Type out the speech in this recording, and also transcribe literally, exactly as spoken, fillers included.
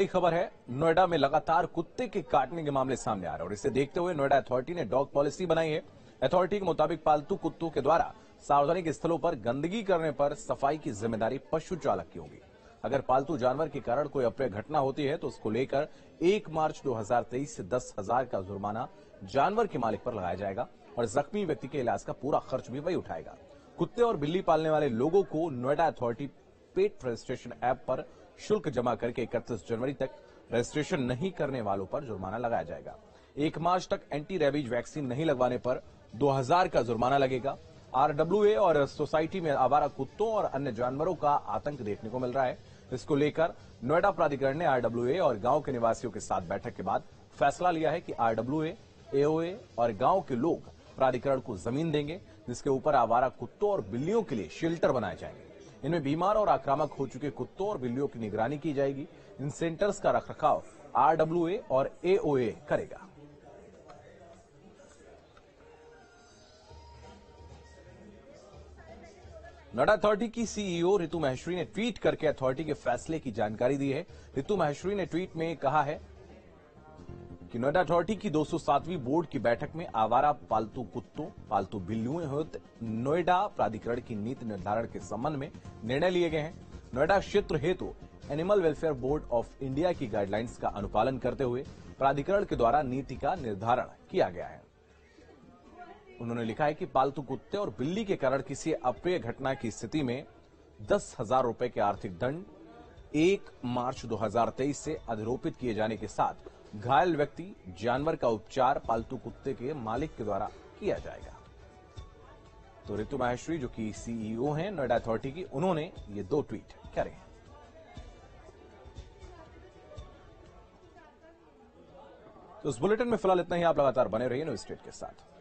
बड़ी खबर है, नोएडा में लगातार कुत्ते के काटने के मामले सामने आ रहे हैं और इसे देखते हुए नोएडा अथॉरिटी ने डॉग पॉलिसी बनाई है। अथॉरिटी के मुताबिक पालतू कुत्तों के द्वारा सार्वजनिक स्थलों पर गंदगी करने पर सफाई की जिम्मेदारी पशु चालक की होगी। अगर पालतू जानवर के कारण कोई अप्रिय घटना होती है तो उसको लेकर एक मार्च दो हजार तेईस से दस हजार का जुर्माना जानवर के मालिक पर लगाया जाएगा और जख्मी व्यक्ति के इलाज का पूरा खर्च भी वही उठाएगा। कुत्ते और बिल्ली पालने वाले लोगों को Noida authority pet registration app पर शुल्क जमा करके इकतीस जनवरी तक रजिस्ट्रेशन नहीं करने वालों पर जुर्माना लगाया जाएगा। एक मार्च तक एंटी रेबीज वैक्सीन नहीं लगवाने पर दो हजार का जुर्माना लगेगा। आरडब्ल्यूए और सोसाइटी में आवारा कुत्तों और अन्य जानवरों का आतंक देखने को मिल रहा है। इसको लेकर नोएडा प्राधिकरण ने आरडब्ल्यूए और गांव के निवासियों के साथ बैठक के बाद फैसला लिया है कि आरडब्ल्यूए, एओए और गांव के लोग प्राधिकरण को जमीन देंगे जिसके ऊपर आवारा कुत्तों और बिल्लियों के लिए शेल्टर बनाए जाएंगे। इनमें बीमार और आक्रामक हो चुके कुत्तों और बिल्लियों की निगरानी की जाएगी। इन सेंटर्स का रखरखाव आरडब्ल्यूए और एओए करेगा। नोएडा अथॉरिटी की सीईओ रितु माहेश्वरी ने ट्वीट करके अथॉरिटी के फैसले की जानकारी दी है। रितु माहेश्वरी ने ट्वीट में कहा है कि नोएडा अथॉरिटी की दो सौ सातवीं बोर्ड की बैठक में आवारा पालतू कुत्तों, पालतू बिल्लियों एवं नोएडा प्राधिकरण की नीति निर्धारण के संबंध में निर्णय लिए गए हैं। नोएडा क्षेत्र हेतु animal welfare board of India की गाइडलाइंस का अनुपालन करते हुए प्राधिकरण के द्वारा नीति का निर्धारण किया गया है। उन्होंने लिखा है कि पालतू कुत्ते और बिल्ली के कारण किसी अप्रिय घटना की स्थिति में दस हजार रूपये के आर्थिक दंड एक मार्च दो हजार तेईस से अधिरोपित किए जाने के साथ घायल व्यक्ति जानवर का उपचार पालतू कुत्ते के मालिक के द्वारा किया जाएगा। तो रितु माहेश्वरी जो कि सीईओ हैं नोएडा अथॉरिटी की, उन्होंने ये दो ट्वीट करे हैं। तो इस बुलेटिन में फिलहाल इतना ही। आप लगातार बने रहिए न्यूज स्टेट के साथ।